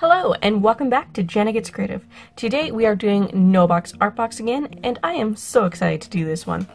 Hello and welcome back to Jenna Gets Creative. Today we are doing No Box Art Box again, and I am so excited to do this one.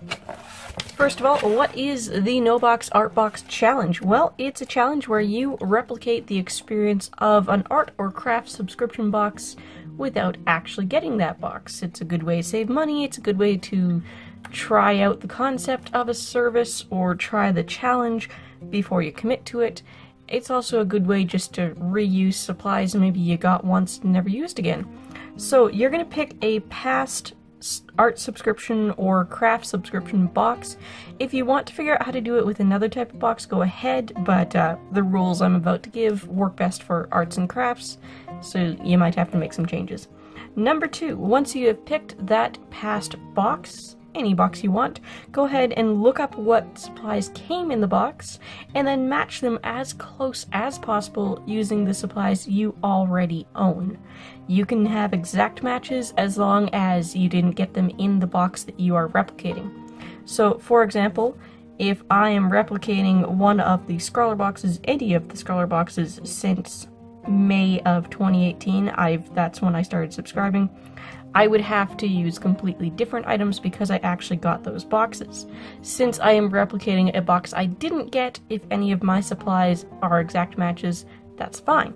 First of all, what is the No Box Art Box challenge? Well, it's a challenge where you replicate the experience of an art or craft subscription box without actually getting that box. It's a good way to save money, it's a good way to try out the concept of a service or try the challenge before you commit to it. It's also a good way just to reuse supplies maybe you got once and never used again. So you're going to pick a past art subscription or craft subscription box. If you want to figure out how to do it with another type of box, go ahead, but the rules I'm about to give work best for arts and crafts, so you might have to make some changes. Number two, once you have picked that past box, any box you want, go ahead and look up what supplies came in the box and then match them as close as possible using the supplies you already own. You can have exact matches as long as you didn't get them in the box that you are replicating. So for example, if I am replicating one of the ScrawlrBoxes, any of the ScrawlrBoxes since May of 2018, that's when I started subscribing, I would have to use completely different items because I actually got those boxes. Since I am replicating a box I didn't get, if any of my supplies are exact matches, that's fine.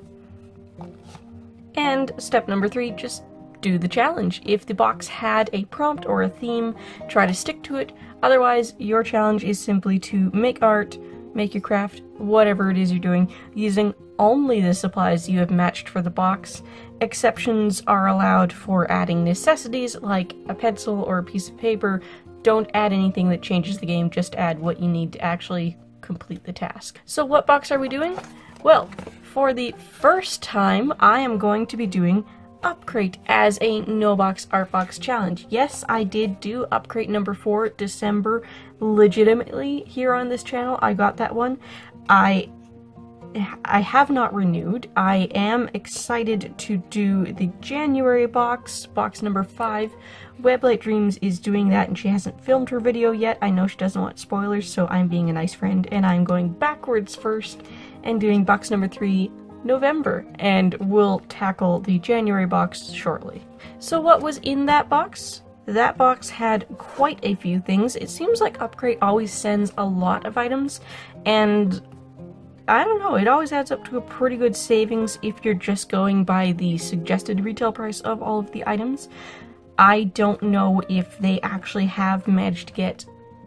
And step number three, just do the challenge. If the box had a prompt or a theme, try to stick to it. Otherwise, your challenge is simply to make art, make your craft, whatever it is you're doing, using only the supplies you have matched for the box. Exceptions are allowed for adding necessities like a pencil or a piece of paper. Don't add anything that changes the game, just add what you need to actually complete the task. So what box are we doing? Well, for the first time I am going to be doing Upcrate as a No Box Art Box challenge. Yes, I did do Upcrate number 4 December legitimately here on this channel. I got that one. I have not renewed. I am excited to do the January box, box number 5. Weblight Dreams is doing that and she hasn't filmed her video yet. I know she doesn't want spoilers, so I'm being a nice friend and I'm going backwards first and doing box number 3 November, and we'll tackle the January box shortly. So what was in that box? That box had quite a few things. It seems like Upcrate always sends a lot of items, and I don't know, it always adds up to a pretty good savings if you're just going by the suggested retail price of all of the items. I don't know if they actually have managed to get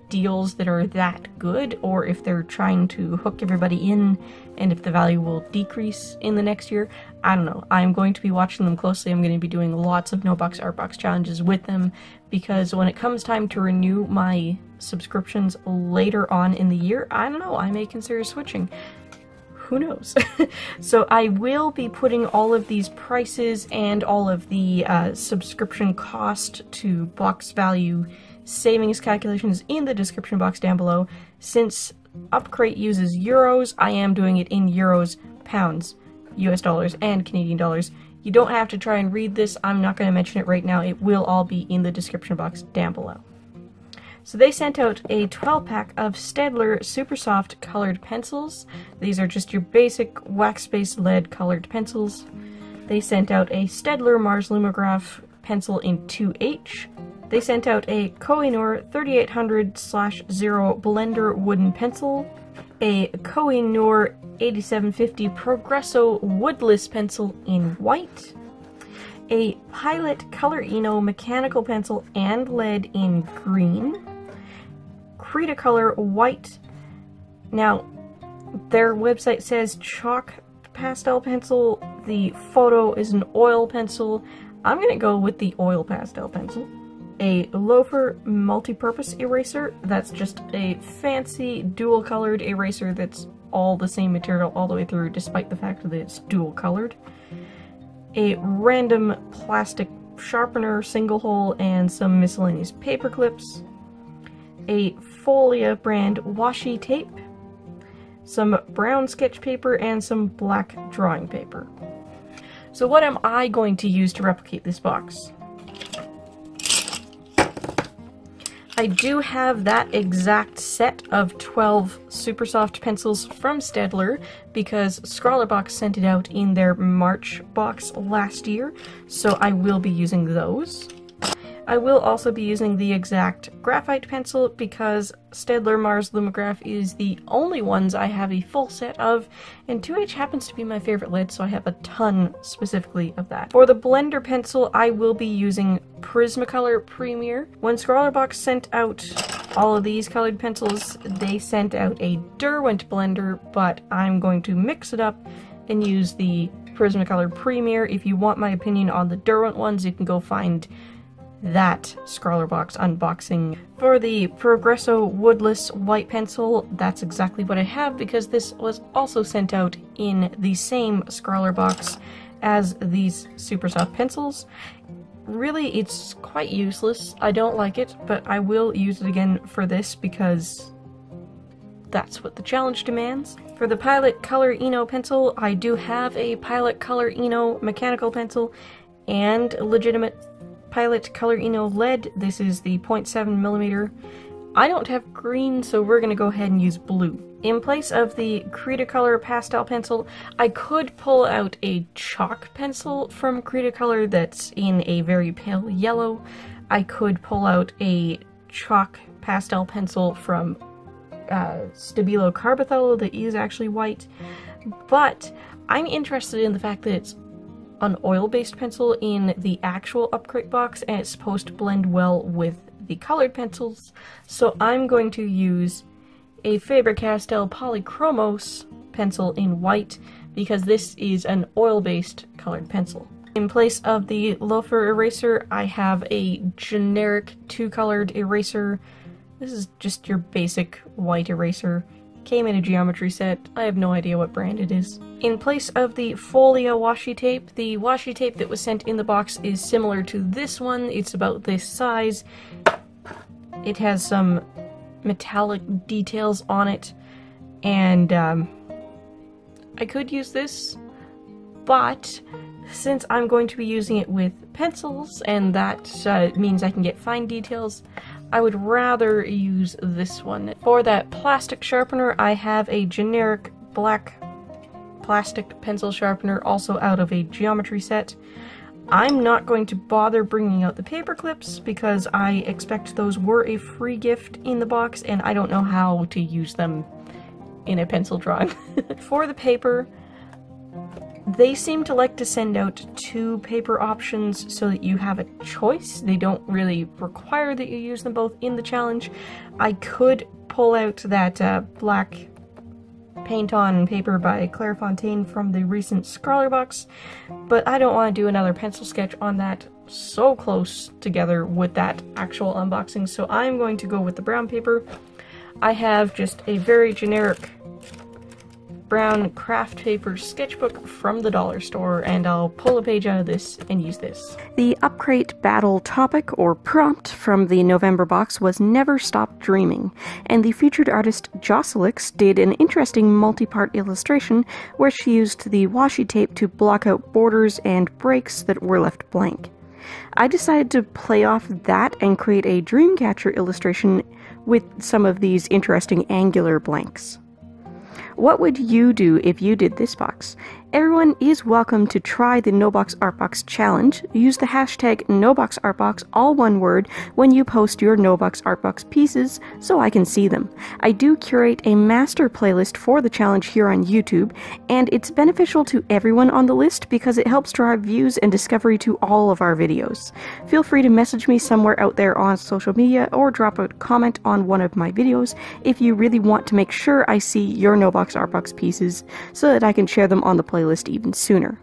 deals that are that good, or if they're trying to hook everybody in and if the value will decrease in the next year. I don't know. I'm going to be watching them closely. I'm going to be doing lots of No Box Art Box challenges with them because when it comes time to renew my subscriptions later on in the year, I don't know, I may consider switching. Who knows? So I will be putting all of these prices and all of the subscription cost to box value savings calculations in the description box down below. Since Upcrate uses euros, I am doing it in euros, pounds, US dollars, and Canadian dollars. You don't have to try and read this. I'm not going to mention it right now. It will all be in the description box down below. So they sent out a 12-pack of Staedtler Super Soft colored pencils. These are just your basic wax-based lead colored pencils. They sent out a Staedtler Mars Lumograph pencil in 2H. They sent out a Koh-I-Noor 3800-0 blender wooden pencil, a Koh-I-Noor 8750 Progresso woodless pencil in white, a Pilot Color Eno mechanical pencil and lead in green, Cretacolor white. Now, their website says chalk pastel pencil, the photo is an oil pencil. I'm going to go with the oil pastel pencil. A Loafer multi-purpose eraser, that's just a fancy dual-colored eraser that's all the same material all the way through despite the fact that it's dual-colored. A random plastic sharpener single hole and some miscellaneous paper clips. A Folia brand washi tape. Some brown sketch paper and some black drawing paper. So what am I going to use to replicate this box? I do have that exact set of 12 Super Soft pencils from Staedtler because ScrawlrBox sent it out in their March box last year, so I will be using those. I will also be using the exact graphite pencil because Staedtler Mars Lumograph is the only ones I have a full set of, and 2H happens to be my favorite lid, so I have a ton specifically of that. For the blender pencil, I will be using Prismacolor Premier. When ScrawlrBox sent out all of these colored pencils, they sent out a Derwent blender, but I'm going to mix it up and use the Prismacolor Premier. If you want my opinion on the Derwent ones, you can go find that ScrawlrBox unboxing. For the Progresso Woodless White Pencil, that's exactly what I have because this was also sent out in the same ScrawlrBox as these Super Soft pencils. Really, it's quite useless. I don't like it, but I will use it again for this because that's what the challenge demands. For the Pilot Color Eno pencil, I do have a Pilot Color Eno mechanical pencil and legitimate Pilot Color Eno lead. This is the 0.7mm. I don't have green, so we're gonna go ahead and use blue. In place of the Cretacolor pastel pencil, I could pull out a chalk pencil from Cretacolor that's in a very pale yellow. I could pull out a chalk pastel pencil from Stabilo CarbOthello that is actually white, but I'm interested in the fact that it's an oil-based pencil in the actual upgrade box, and it's supposed to blend well with the colored pencils, so I'm going to use a Faber-Castell Polychromos pencil in white because this is an oil-based colored pencil. In place of the Loafer eraser, I have a generic two-colored eraser. This is just your basic white eraser. Came in a geometry set. I have no idea what brand it is. In place of the Folia washi tape, the washi tape that was sent in the box is similar to this one. It's about this size. It has some metallic details on it, and I could use this, but since I'm going to be using it with pencils, and that means I can get fine details, I would rather use this one. For that plastic sharpener, I have a generic black plastic pencil sharpener, also out of a geometry set. I'm not going to bother bringing out the paper clips because I expect those were a free gift in the box and I don't know how to use them in a pencil drawing. For the paper, they seem to like to send out two paper options so that you have a choice. They don't really require that you use them both in the challenge. I could pull out that black paint-on paper by Claire Fontaine from the recent ScrawlrBox, but I don't want to do another pencil sketch on that so close together with that actual unboxing, so I'm going to go with the brown paper. I have just a very generic brown craft paper sketchbook from the dollar store, and I'll pull a page out of this and use this. The Upcrate battle topic or prompt from the November box was Never Stop Dreaming, and the featured artist Josilix did an interesting multi-part illustration where she used the washi tape to block out borders and breaks that were left blank. I decided to play off that and create a Dreamcatcher illustration with some of these interesting angular blanks. What would you do if you did this box? Everyone is welcome to try the No Box Art Box challenge. Use the hashtag NoBoxArtBox, all one word, when you post your No Box Art Box pieces so I can see them. I do curate a master playlist for the challenge here on YouTube, and it's beneficial to everyone on the list because it helps drive views and discovery to all of our videos. Feel free to message me somewhere out there on social media or drop a comment on one of my videos if you really want to make sure I see your No Box Art Box pieces so that I can share them on the playlist even sooner.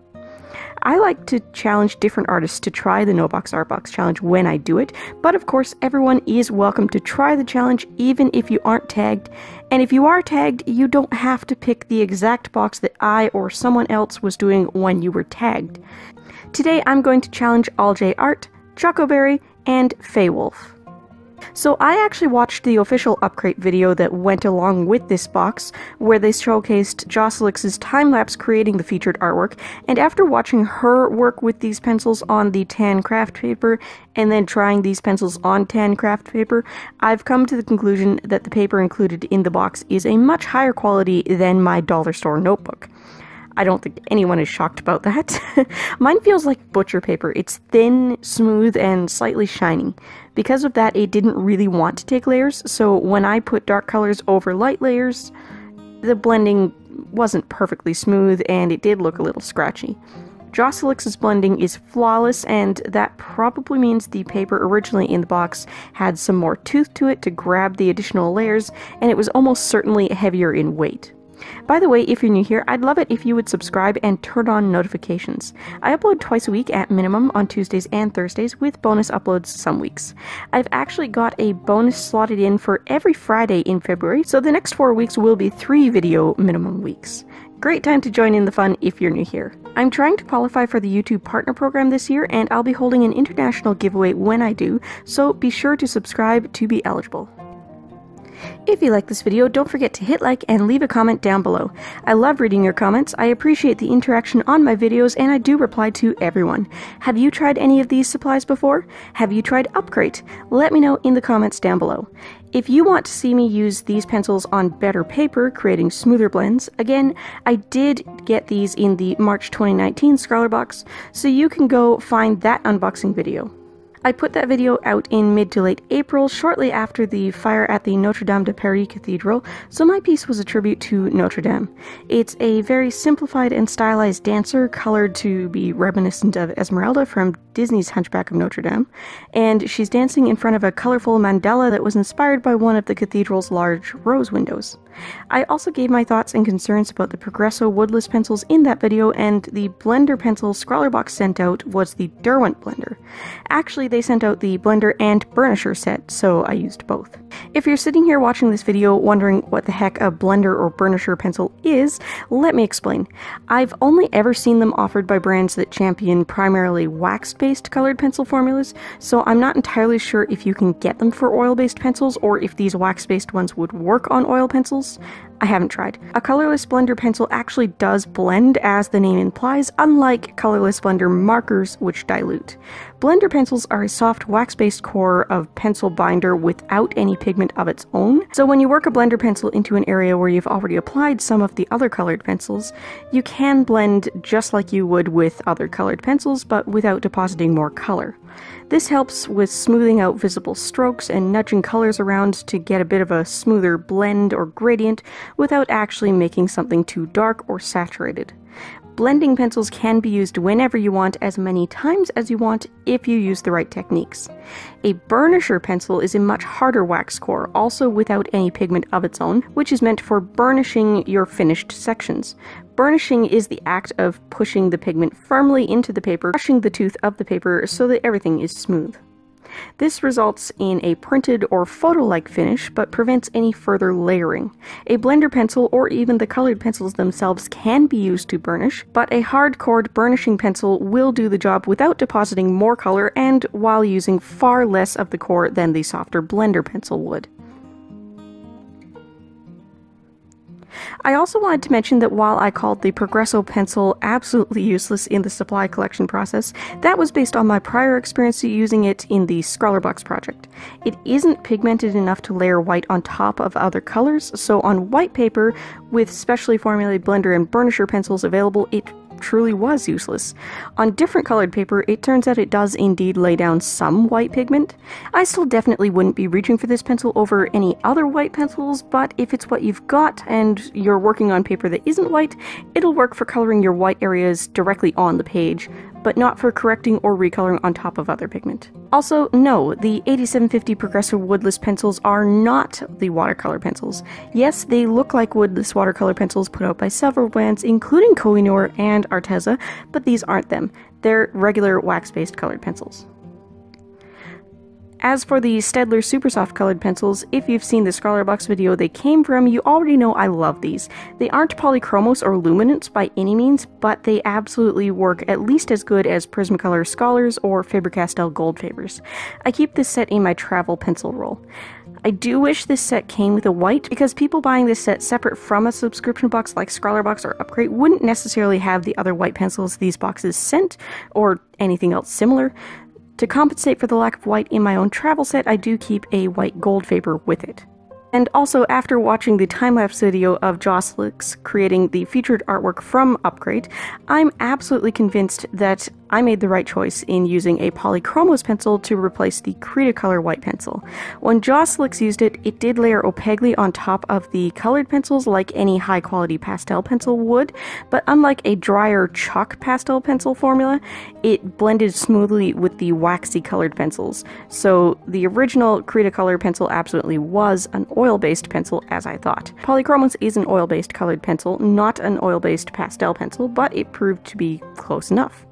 I like to challenge different artists to try the No Box Art Box challenge when I do it, but of course everyone is welcome to try the challenge even if you aren't tagged, and if you are tagged, you don't have to pick the exact box that I or someone else was doing when you were tagged. Today I'm going to challenge AlJ Art, Choco Berry, and Feywolf. So I actually watched the official upcrate video that went along with this box, where they showcased Josilix's time-lapse creating the featured artwork, and after watching her work with these pencils on the tan craft paper, and then trying these pencils on tan craft paper, I've come to the conclusion that the paper included in the box is a much higher quality than my dollar store notebook. I don't think anyone is shocked about that. Mine feels like butcher paper. It's thin, smooth, and slightly shiny. Because of that, it didn't really want to take layers, so when I put dark colors over light layers, the blending wasn't perfectly smooth and it did look a little scratchy. Josilix's blending is flawless, and that probably means the paper originally in the box had some more tooth to it to grab the additional layers, and it was almost certainly heavier in weight. By the way, if you're new here, I'd love it if you would subscribe and turn on notifications. I upload twice a week at minimum on Tuesdays and Thursdays, with bonus uploads some weeks. I've actually got a bonus slotted in for every Friday in February, so the next 4 weeks will be 3 video minimum weeks. Great time to join in the fun if you're new here. I'm trying to qualify for the YouTube Partner Program this year, and I'll be holding an international giveaway when I do, so be sure to subscribe to be eligible. If you like this video, don't forget to hit like and leave a comment down below. I love reading your comments, I appreciate the interaction on my videos, and I do reply to everyone. Have you tried any of these supplies before? Have you tried Upgrade? Let me know in the comments down below. If you want to see me use these pencils on better paper, creating smoother blends, again, I did get these in the March 2019 ScrawlrBox, so you can go find that unboxing video. I put that video out in mid to late April, shortly after the fire at the Notre Dame de Paris cathedral, so my piece was a tribute to Notre Dame. It's a very simplified and stylized dancer, colored to be reminiscent of Esmeralda from Disney's Hunchback of Notre Dame, and she's dancing in front of a colorful mandala that was inspired by one of the cathedral's large rose windows. I also gave my thoughts and concerns about the Progresso woodless pencils in that video, and the blender pencil ScrawlrBox sent out was the Derwent blender. Actually, they sent out the blender and burnisher set, so I used both. If you're sitting here watching this video wondering what the heck a blender or burnisher pencil is, let me explain. I've only ever seen them offered by brands that champion primarily wax-based colored pencil formulas, so I'm not entirely sure if you can get them for oil-based pencils or if these wax-based ones would work on oil pencils. I haven't tried. A colorless blender pencil actually does blend, as the name implies, unlike colorless blender markers, which dilute. Blender pencils are a soft wax-based core of pencil binder without any pigment of its own, so when you work a blender pencil into an area where you've already applied some of the other colored pencils, you can blend just like you would with other colored pencils, but without depositing more color. This helps with smoothing out visible strokes and nudging colors around to get a bit of a smoother blend or gradient without actually making something too dark or saturated. Blending pencils can be used whenever you want, as many times as you want, if you use the right techniques. A burnisher pencil is a much harder wax core, also without any pigment of its own, which is meant for burnishing your finished sections. Burnishing is the act of pushing the pigment firmly into the paper, crushing the tooth of the paper so that everything is smooth. This results in a printed or photo-like finish, but prevents any further layering. A blender pencil or even the colored pencils themselves can be used to burnish, but a hard-cored burnishing pencil will do the job without depositing more color and while using far less of the core than the softer blender pencil would. I also wanted to mention that while I called the Progresso pencil absolutely useless in the supply collection process, that was based on my prior experience using it in the ScrawlrBox project. It isn't pigmented enough to layer white on top of other colors, so on white paper, with specially formulated blender and burnisher pencils available, it truly was useless. On different colored paper, it turns out it does indeed lay down some white pigment. I still definitely wouldn't be reaching for this pencil over any other white pencils, but if it's what you've got and you're working on paper that isn't white, it'll work for coloring your white areas directly on the page, but not for correcting or recoloring on top of other pigment. Also, no, the 8750 Progresso woodless pencils are not the watercolor pencils. Yes, they look like woodless watercolor pencils put out by several brands, including Koh-I-Noor and Arteza, but these aren't them. They're regular wax-based colored pencils. As for the Staedtler Super Soft colored pencils, if you've seen the ScrawlrBox video they came from, you already know I love these. They aren't polychromos or luminance by any means, but they absolutely work at least as good as Prismacolor Scholars or Faber-Castell Gold Fabers. I keep this set in my travel pencil roll. I do wish this set came with a white, because people buying this set separate from a subscription box like ScrawlrBox or Upgrade wouldn't necessarily have the other white pencils these boxes sent, or anything else similar. To compensate for the lack of white in my own travel set, I do keep a white gold Faber with it. And also, after watching the time-lapse video of Josilix creating the featured artwork from Upgrade, I'm absolutely convinced that I made the right choice in using a Polychromos pencil to replace the Cretacolor white pencil. When Josilix used it, it did layer opaquely on top of the colored pencils like any high-quality pastel pencil would, but unlike a drier chalk pastel pencil formula, it blended smoothly with the waxy colored pencils. So the original Cretacolor pencil absolutely was an oil-based pencil, as I thought. Polychromos is an oil-based colored pencil, not an oil-based pastel pencil, but it proved to be close enough.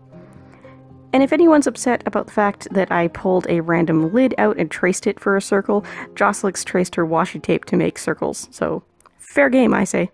And if anyone's upset about the fact that I pulled a random lid out and traced it for a circle, Josilix traced her washi tape to make circles, so fair game, I say.